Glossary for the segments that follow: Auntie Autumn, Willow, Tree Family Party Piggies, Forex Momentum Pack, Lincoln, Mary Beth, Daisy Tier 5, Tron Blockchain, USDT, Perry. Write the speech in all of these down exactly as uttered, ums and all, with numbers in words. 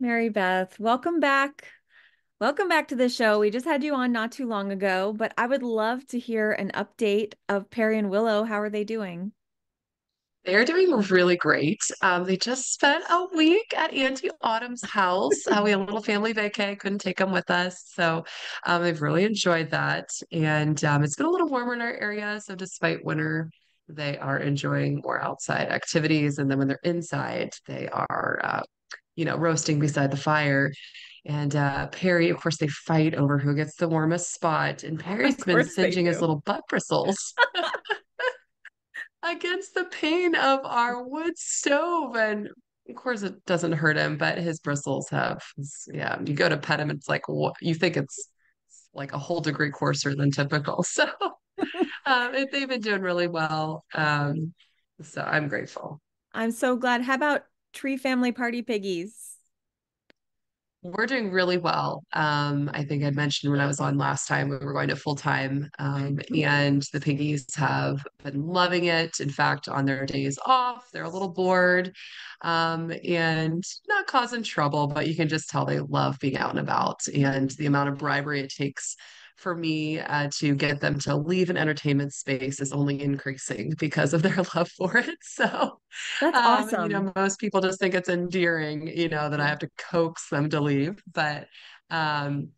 Mary Beth, welcome back. Welcome back to the show. We just had you on not too long ago, but I would love to hear an update of Perry and Willow. How are they doing? They're doing really great. Um, they just spent a week at Auntie Autumn's house. Uh, we had a little family vacay, couldn't take them with us. So um, they've really enjoyed that. And um, it's been a little warmer in our area. So despite winter, they are enjoying more outside activities. And then when they're inside, they are, uh, you know, roasting beside the fire. And uh, Perry, of course, they fight over who gets the warmest spot. And Perry's been singeing his little butt bristles. Against the pane of our wood stove, and of course it doesn't hurt him, but his bristles have yeah you go to pet him, it's like what you think it's, it's like a whole degree coarser than typical. So um, they've been doing really well, um so I'm grateful. I'm so glad. How about Tree Family Party Piggies? We're doing really well. Um, I think I mentioned when I was on last time, we were going to full time, um, and the piggies have been loving it. In fact, on their days off, they're a little bored, um, and not causing trouble, but you can just tell they love being out and about, and the amount of bribery it takes for me uh, to get them to leave an entertainment space is only increasing because of their love for it. So that's um, awesome. You know, most people just think it's endearing, you know, that I have to coax them to leave. But um,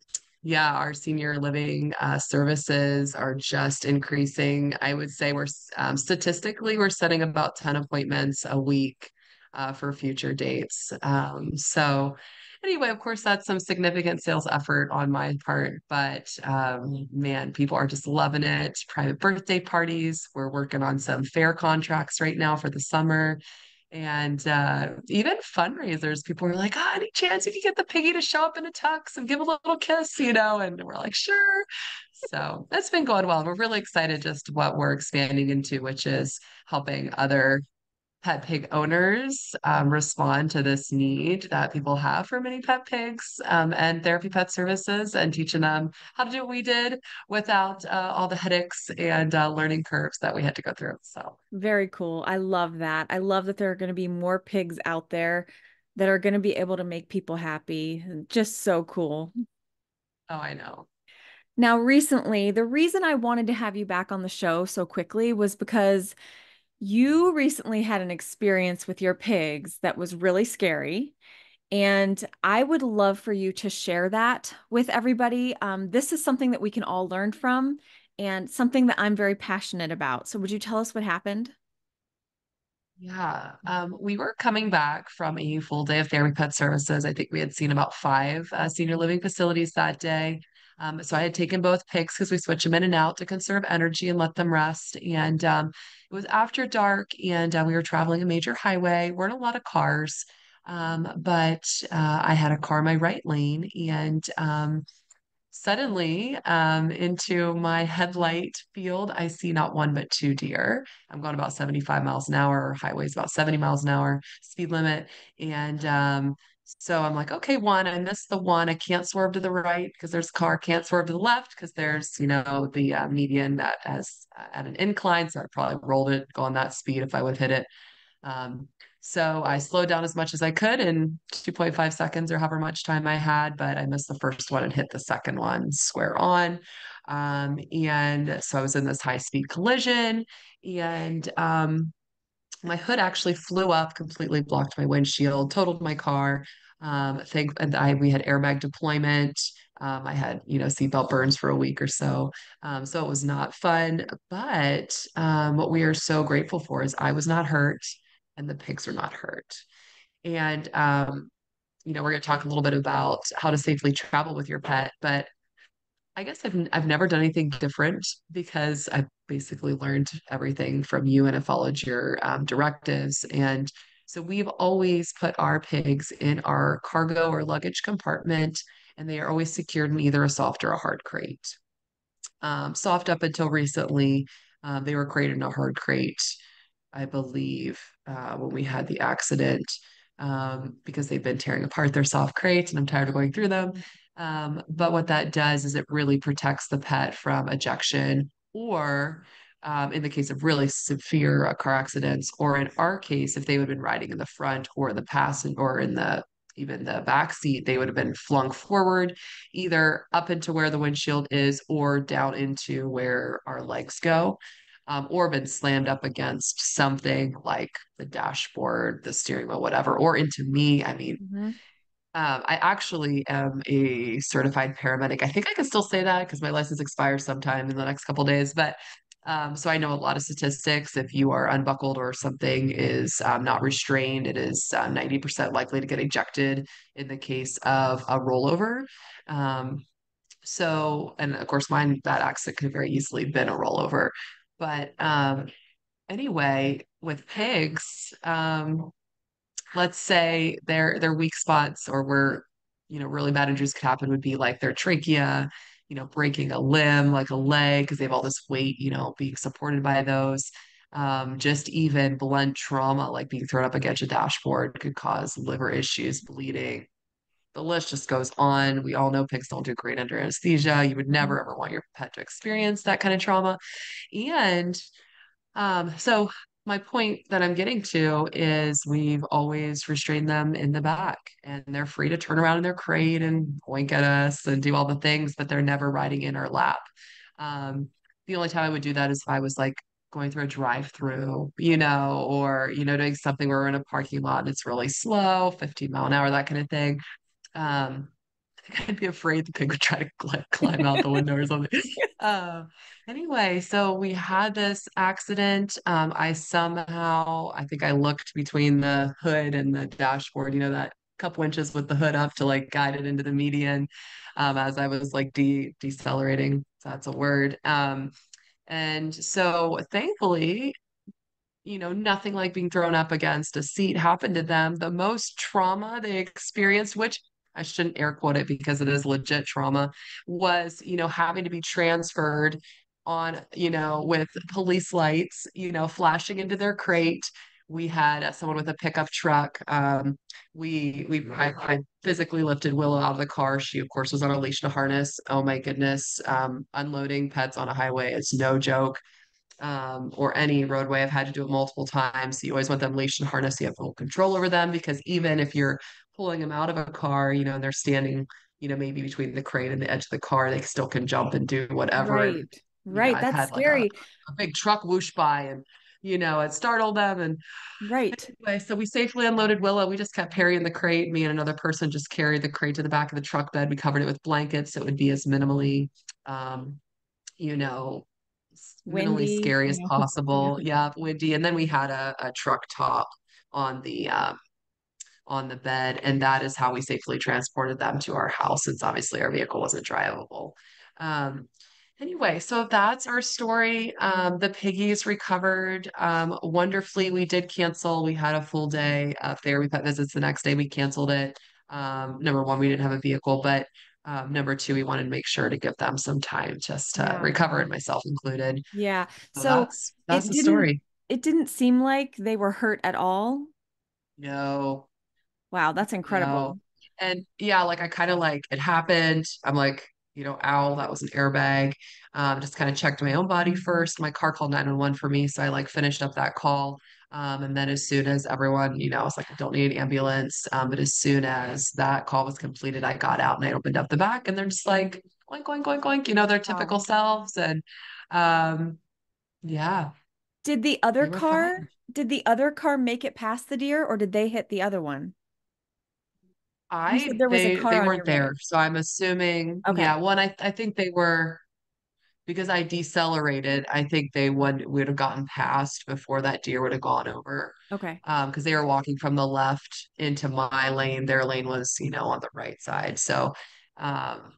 yeah, our senior living uh, services are just increasing. I would say we're um, statistically, we're setting about ten appointments a week uh, for future dates. Um, so Anyway, of course, that's some significant sales effort on my part, but um, man, people are just loving it. Private birthday parties. We're working on some fair contracts right now for the summer, and uh, even fundraisers. People are like, "Ah, oh, any chance you could get the piggy to show up in a tux and give a little kiss?" You know, and we're like, "Sure." So that's been going well. We're really excited just what we're expanding into, which is helping other pet pig owners um, respond to this need that people have for many pet pigs, um, and therapy pet services, and teaching them how to do what we did without uh, all the headaches and uh, learning curves that we had to go through. So very cool. I love that. I love that there are going to be more pigs out there that are going to be able to make people happy. Just so cool. Oh, I know. Now, recently, the reason I wanted to have you back on the show so quickly was because you recently had an experience with your pigs that was really scary, and I would love for you to share that with everybody. Um, this is something that we can all learn from and something that I'm very passionate about. So would you tell us what happened? Yeah, um, we were coming back from a full day of therapy pet services. I think we had seen about five uh, senior living facilities that day. Um, so I had taken both pigs because we switch them in and out to conserve energy and let them rest. And um, it was after dark, and uh, we were traveling a major highway. Weren't a lot of cars, um, but uh, I had a car in my right lane, and um, suddenly um, into my headlight field, I see not one but two deer. I'm going about seventy-five miles an hour, or highway's about seventy miles an hour, speed limit, and um, so I'm like, okay, one, I missed the one. I can't swerve to the right because there's a car. Can't swerve to the left because there's, you know, the uh, median that has uh, at an incline. So I probably rolled it, go on that speed if I would hit it. Um, so I slowed down as much as I could in two point five seconds or however much time I had, but I missed the first one and hit the second one square on. Um, and so I was in this high speed collision, and um, my hood actually flew up, completely blocked my windshield, totaled my car. Um, thank, and I, we had airbag deployment. Um, I had, you know, seatbelt burns for a week or so. Um, so it was not fun, but, um, what we are so grateful for is I was not hurt and the pigs were not hurt. And, um, you know, we're going to talk a little bit about how to safely travel with your pet, but I guess I've, I've never done anything different because I've basically learned everything from you and I followed your um, directives. And so we've always put our pigs in our cargo or luggage compartment, and they are always secured in either a soft or a hard crate. Um, soft up until recently, uh, they were crated in a hard crate, I believe, uh, when we had the accident, um, because they've been tearing apart their soft crates and I'm tired of going through them. Um, but what that does is it really protects the pet from ejection or, um, in the case of really severe uh, car accidents, or in our case, if they would have been riding in the front or the passenger or in the, even the back seat, they would have been flung forward, either up into where the windshield is or down into where our legs go, um, or been slammed up against something like the dashboard, the steering wheel, whatever, or into me. I mean, mm-hmm. Um, I actually am a certified paramedic. I think I can still say that because my license expires sometime in the next couple of days. But um, so I know a lot of statistics. If you are unbuckled or something is um, not restrained, it is uh, ninety percent likely to get ejected in the case of a rollover. Um, so, and of course, mine, that accident could have very easily been a rollover. But um, anyway, with pigs, um, let's say their, their weak spots or where, you know, really bad injuries could happen would be like their trachea, you know, breaking a limb, like a leg, cause they have all this weight, you know, being supported by those, um, just even blunt trauma, like being thrown up against a dashboard could cause liver issues, bleeding. The list just goes on. We all know pigs don't do great under anesthesia. You would never ever want your pet to experience that kind of trauma. And, um, so my point that I'm getting to is we've always restrained them in the back, and they're free to turn around in their crate and wink at us and do all the things, but they're never riding in our lap. Um, the only time I would do that is if I was like going through a drive-through, you know, or, you know, doing something where we're in a parking lot and it's really slow, fifteen mile an hour, that kind of thing. Um, I think I'd be afraid the pig would try to cl- climb out the window or something. Uh, anyway, so we had this accident. Um, I somehow, I think I looked between the hood and the dashboard, you know, that couple inches with the hood up to like guide it into the median um, as I was like de- decelerating. That's a word. Um, and so thankfully, you know, nothing like being thrown up against a seat happened to them. The most trauma they experienced, which I shouldn't air quote it because it is legit trauma, was, you know, having to be transferred on, you know, with police lights, you know, flashing into their crate. We had someone with a pickup truck. Um, we, we, I, I physically lifted Willow out of the car. She of course was on a leash and a harness. Oh my goodness. Um, unloading pets on a highway is no joke. Um, or any roadway. I've had to do it multiple times. You always want them leashed and harnessed. You have full control over them, because even if you're pulling them out of a car, you know, and they're standing, you know, maybe between the crate and the edge of the car, they still can jump and do whatever. Right. And, right. Know, that's scary. Like a, a big truck whoosh by and, you know, it startled them. And right. Anyway, so we safely unloaded Willow. We just kept Perry in the crate. Me and another person just carried the crate to the back of the truck bed. We covered it with blankets, so it would be as minimally, um, you know, really scary as possible. Yeah. yeah, windy. And then we had a, a truck top on the um, on the bed, and that is how we safely transported them to our house, since obviously our vehicle wasn't drivable. Um, anyway, so that's our story. Um, the piggies recovered um, wonderfully. We did cancel. We had a full day of therapy pet visits the next day. We canceled it. Um, number one, we didn't have a vehicle, but Um, number two, we wanted to make sure to give them some time just to yeah. recover, and myself included. Yeah. So, so that's, that's the story. It didn't seem like they were hurt at all. No. Wow. That's incredible. No. And yeah, like I kind of like it happened. I'm like, you know, ow, that was an airbag. Um, just kind of checked my own body first. My car called nine one one for me. So I like finished up that call. Um, and then as soon as everyone, you know, I was like, I don't need an ambulance. Um, but as soon as that call was completed, I got out and I opened up the back, and they're just like, oink, oink, oink, oink, you know, their typical wow. selves. And, um, yeah. Did the other car, fine. did the other car make it past the deer, or did they hit the other one? I, there was they, a car they weren't there. Road. So I'm assuming, okay. yeah, one, I, I think they were, because I decelerated, I think they would, would have gotten past before that deer would have gone over. Okay. Um, cause they were walking from the left into my lane. Their lane was, you know, on the right side. So, um,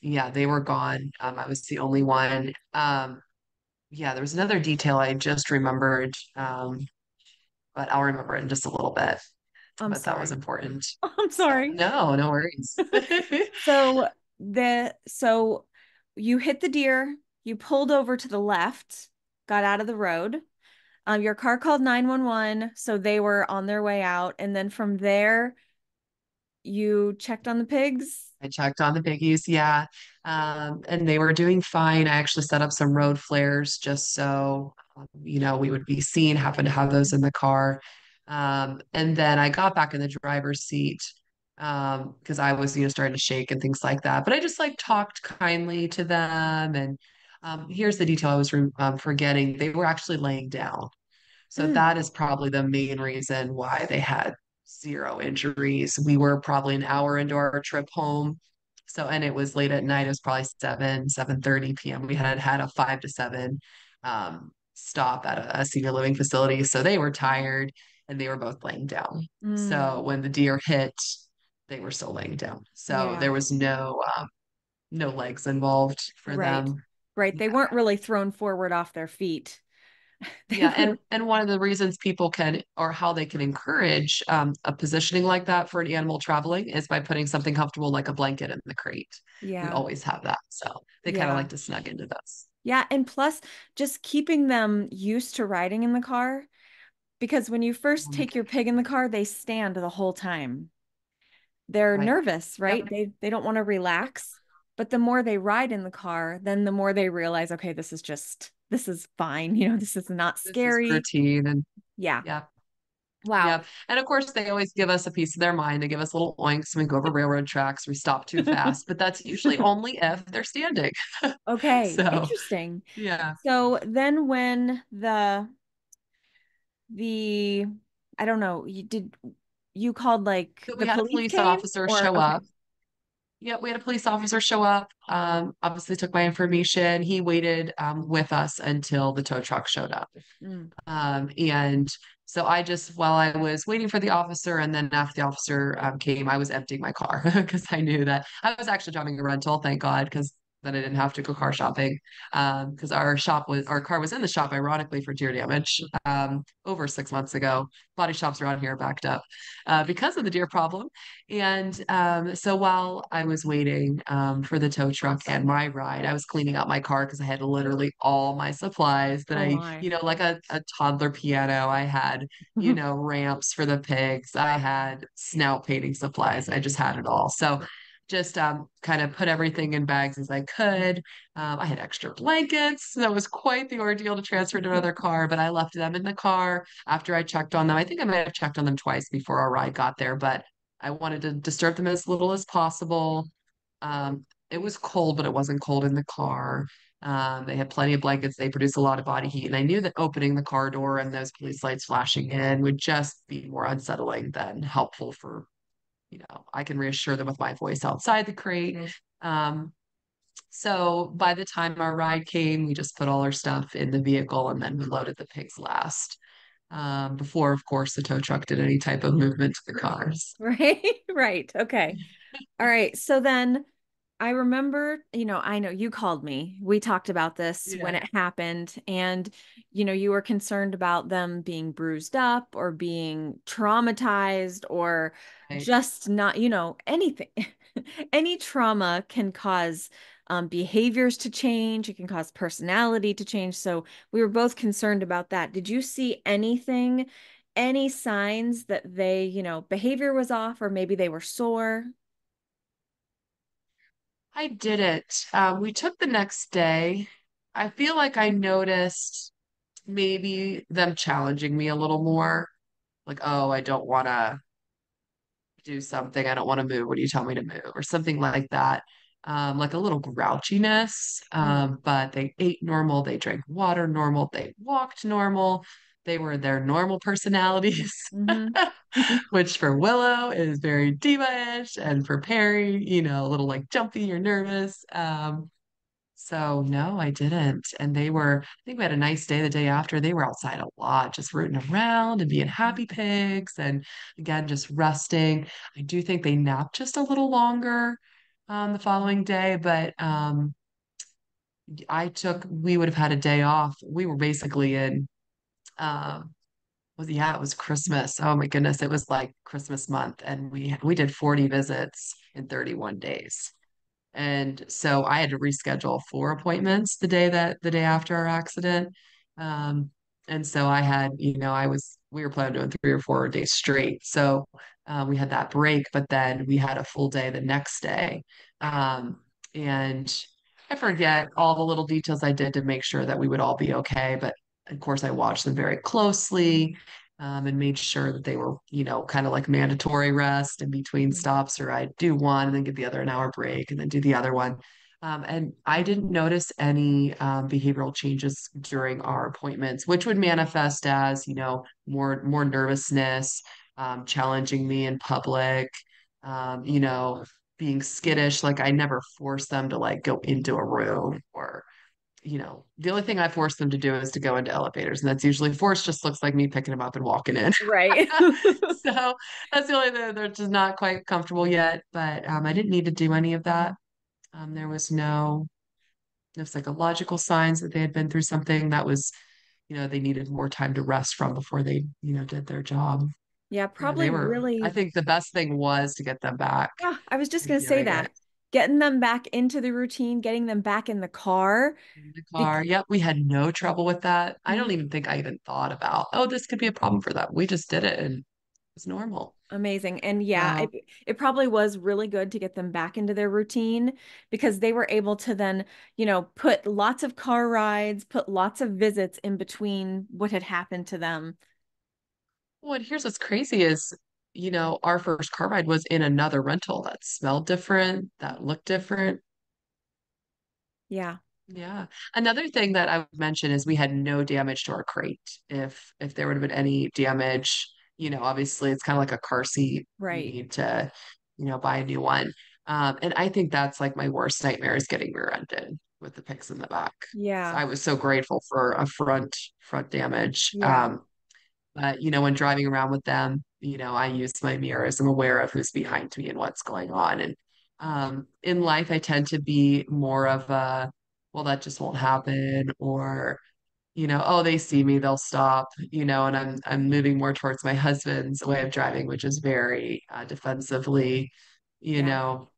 yeah, they were gone. Um, I was the only one. Um, yeah, there was another detail I just remembered. Um, but I'll remember it in just a little bit. I'm but sorry. That was important. I'm sorry. No, no worries. so the, so you hit the deer, you pulled over to the left, got out of the road. Um, your car called nine one one. So they were on their way out. And then from there, you checked on the pigs. I checked on the piggies. Yeah. Um, and they were doing fine. I actually set up some road flares just so, um, you know, we would be seen, happened to have those in the car. Um, and then I got back in the driver's seat um, because I was, you know, starting to shake and things like that. But I just like talked kindly to them. And um, here's the detail I was um, forgetting. They were actually laying down. So mm. that is probably the main reason why they had zero injuries. We were probably an hour into our trip home. So, and it was late at night. It was probably seven, seven thirty p.m. We had had a five to seven um, stop at a, a senior living facility. So they were tired and they were both laying down. Mm. So when the deer hit, they were still laying down. So yeah. there was no, um, no legs involved for right. them. Right. They yeah. weren't really thrown forward off their feet. yeah. And, and one of the reasons people can, or how they can encourage um, a positioning like that for an animal traveling is by putting something comfortable, like a blanket in the crate. Yeah. We always have that. So they yeah. kind of like to snug into this. Yeah. And plus just keeping them used to riding in the car, because when you first take your pig in the car, they stand the whole time. They're right. nervous, right? Yeah. They, they don't want to relax, but the more they ride in the car, then the more they realize, okay, this is just this is fine. You know, this is not scary. This is routine. And yeah. Yeah. Wow. Yeah. And of course they always give us a piece of their mind. They give us little oinks when we go over railroad tracks, we stop too fast, but that's usually only if they're standing. Okay. So, interesting. Yeah. So then when the, the, I don't know, you did, you called like so we the had police, a police officer or, show okay. up. Yeah, we had a police officer show up, um, obviously took my information. He waited um, with us until the tow truck showed up. Mm. Um, and so I just, while I was waiting for the officer, and then after the officer um, came, I was emptying my car because I knew that I was actually driving a rental, thank God, because then I didn't have to go car shopping because um, our shop was, our car was in the shop, ironically, for deer damage um, over six months ago. Body shops around here backed up uh, because of the deer problem. And um, so while I was waiting um, for the tow truck and my ride, I was cleaning out my car because I had literally all my supplies that oh I, my. you know, like a, a toddler piano. I had, you know, ramps for the pigs. I had snout painting supplies. I just had it all. So just um, kind of put everything in bags as I could. Um, I had extra blankets. That was quite the ordeal to transfer to another car, but I left them in the car after I checked on them. I think I might have checked on them twice before our ride got there, but I wanted to disturb them as little as possible. Um, it was cold, but it wasn't cold in the car. Um, they had plenty of blankets. They produced a lot of body heat. And I knew that opening the car door and those police lights flashing in would just be more unsettling than helpful for you know, I can reassure them with my voice outside the crate. Mm-hmm. Um, so by the time our ride came, we just put all our stuff in the vehicle and then we loaded the pigs last, um, before of course the tow truck did any type of movement to the cars. Right. Right. Okay. All right. So then I remember, you know, I know you called me, we talked about this yeah. when it happened, and, you know, you were concerned about them being bruised up or being traumatized or right. just not, you know, anything, any trauma can cause um, behaviors to change. It can cause personality to change. So we were both concerned about that. Did you see anything, any signs that they, you know, behavior was off, or maybe they were sore? I didn't. Um, we took the next day. I feel like I noticed maybe them challenging me a little more. Like, oh, I don't want to do something. I don't want to move. What do you tell me to move? Or something like that. Um, like a little grouchiness. Um, but they ate normal. They drank water normal. They walked normal. They were their normal personalities, mm-hmm. which for Willow is very diva-ish, and for Perry, you know, a little like jumpy or nervous. Um, so no, I didn't. And they were, I think we had a nice day the day after. They were outside a lot, just rooting around and being happy pigs. And again, just resting. I do think they napped just a little longer um, the following day, but um, I took, we would have had a day off. We were basically in, Um, was, yeah, it was Christmas. Oh my goodness. It was like Christmas month. And we, we did forty visits in thirty-one days. And so I had to reschedule four appointments the day that the day after our accident. Um, and so I had, you know, I was, we were planning on three or four days straight. So, uh, we had that break, but then we had a full day the next day. Um, and I forget all the little details I did to make sure that we would all be okay. But of course, I watched them very closely. um, and made sure that they were, you know, kind of like mandatory rest in between stops, or I'd do one and then give the other an hour break and then do the other one. Um, and I didn't notice any um, behavioral changes during our appointments, which would manifest as, you know, more, more nervousness, um, challenging me in public, um, you know, being skittish. Like, I never forced them to like go into a room, or, you know, the only thing I forced them to do is to go into elevators. And that's usually forced, just looks like me picking them up and walking in. Right. So that's the only thing. They're just not quite comfortable yet, but um, I didn't need to do any of that. Um, there was no, no psychological signs that they had been through something that was, you know, they needed more time to rest from before they, you know, did their job. Yeah, probably, you know, were, really. I think the best thing was to get them back. Yeah, I was just going to say that. It. Getting them back into the routine, getting them back in the car. In the car. Because- yep. We had no trouble with that. I don't even think I even thought about, oh, this could be a problem for them. We just did it, and it's normal. Amazing. And yeah, wow. it, it probably was really good to get them back into their routine, because they were able to then, you know, put lots of car rides, put lots of visits in between what had happened to them. Well, and here's what's crazy is, you know, our first car ride was in another rental that smelled different, that looked different. Yeah. Yeah. Another thing that I would mention is we had no damage to our crate. If, if there would have been any damage, you know, obviously it's kind of like a car seat, right? You need to, you know, buy a new one. Um, and I think that's like my worst nightmare, is getting rear-ended with the pigs in the back. Yeah. So I was so grateful for a front, front damage. Yeah. Um, but you know, when driving around with them, you know, I use my mirrors. I'm aware of who's behind me and what's going on. And, um, in life, I tend to be more of a, well, that just won't happen, or, you know, oh, they see me, they'll stop, you know, and I'm, I'm moving more towards my husband's way of driving, which is very uh, defensively, you yeah. know,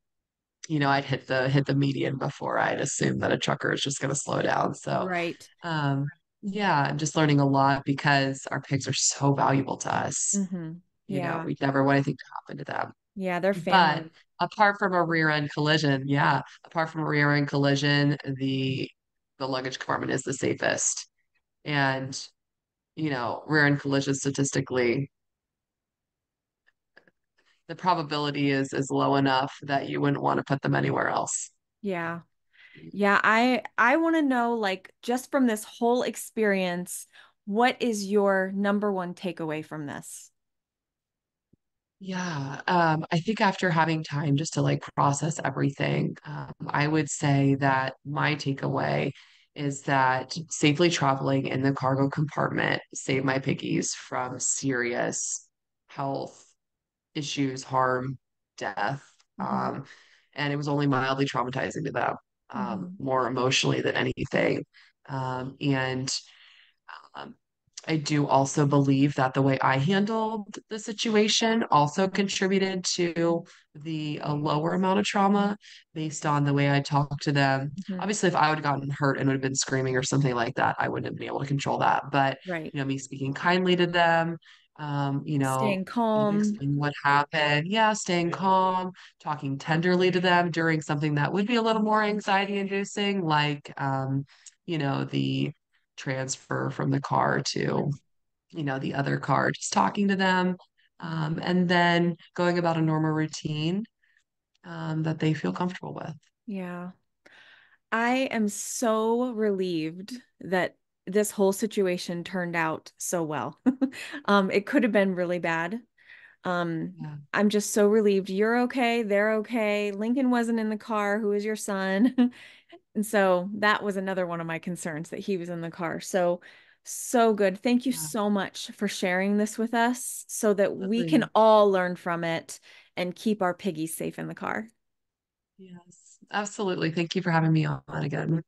you know, I'd hit the, hit the median before I'd assume that a trucker is just going to slow down. So, right. Um, yeah, I'm just learning a lot, because our pigs are so valuable to us. Mm-hmm. Yeah. You know, we never want anything to happen to them. Yeah. They're family. But apart from a rear end collision. Yeah. Apart from a rear end collision, the, the luggage compartment is the safest. And, you know, rear end collision, statistically, the probability is, is low enough that you wouldn't want to put them anywhere else. Yeah. Yeah. I, I want to know, like, just from this whole experience, what is your number one takeaway from this? Yeah. Um, I think after having time just to like process everything, um, I would say that my takeaway is that safely traveling in the cargo compartment saved my piggies from serious health issues, harm, death. Mm-hmm. Um, and it was only mildly traumatizing to them, um, mm-hmm. more emotionally than anything. Um, and um, I do also believe that the way I handled the situation also contributed to the a lower amount of trauma, based on the way I talked to them. Mm-hmm. Obviously, if I would have gotten hurt and would have been screaming or something like that, I wouldn't have been able to control that. But, right. you know, me speaking kindly to them, um, you know, staying calm, explaining what happened. Yeah. Staying calm, talking tenderly to them during something that would be a little more anxiety inducing, like, um, you know, the transfer from the car to, you know, the other car, just talking to them, um, and then going about a normal routine um, that they feel comfortable with. Yeah. I am so relieved that this whole situation turned out so well. um, it could have been really bad. Um, yeah. I'm just so relieved you're okay. They're okay. Lincoln wasn't in the car, who is your son. And so that was another one of my concerns, that he was in the car. So, so good. Thank you yeah. so much for sharing this with us, so that Lovely. We can all learn from it and keep our piggies safe in the car. Yes, absolutely. Thank you for having me on again.